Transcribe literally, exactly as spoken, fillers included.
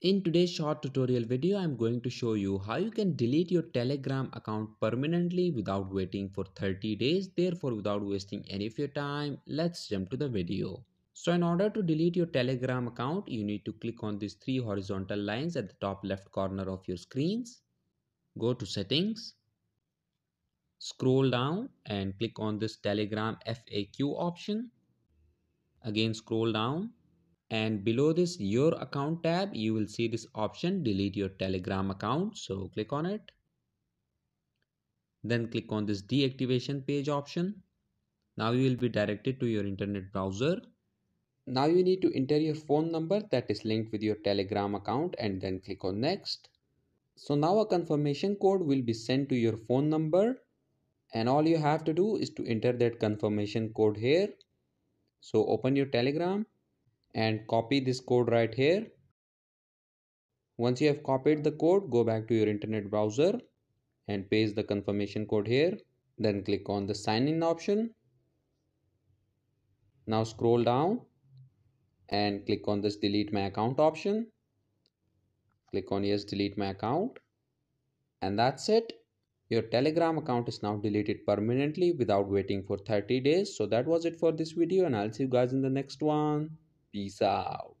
In today's short tutorial video, I am going to show you how you can delete your Telegram account permanently without waiting for thirty days. Therefore, without wasting any of your time, let's jump to the video. So in order to delete your Telegram account, you need to click on these three horizontal lines at the top left corner of your screens. Go to settings, scroll down and click on this Telegram F A Q option. Again, scroll down. And below this your account tab, you will see this option delete your Telegram account. So click on it. Then click on this deactivation page option. Now you will be directed to your internet browser. Now you need to enter your phone number that is linked with your Telegram account and then click on next. So now a confirmation code will be sent to your phone number. And all you have to do is to enter that confirmation code here. So open your Telegram and copy this code right here. Once you have copied the code, go back to your internet browser and paste the confirmation code here. Then click on the sign in option. Now scroll down and click on this delete my account option. Click on yes, delete my account. And that's it. Your Telegram account is now deleted permanently without waiting for thirty days. So that was it for this video and I'll see you guys in the next one. Peace out.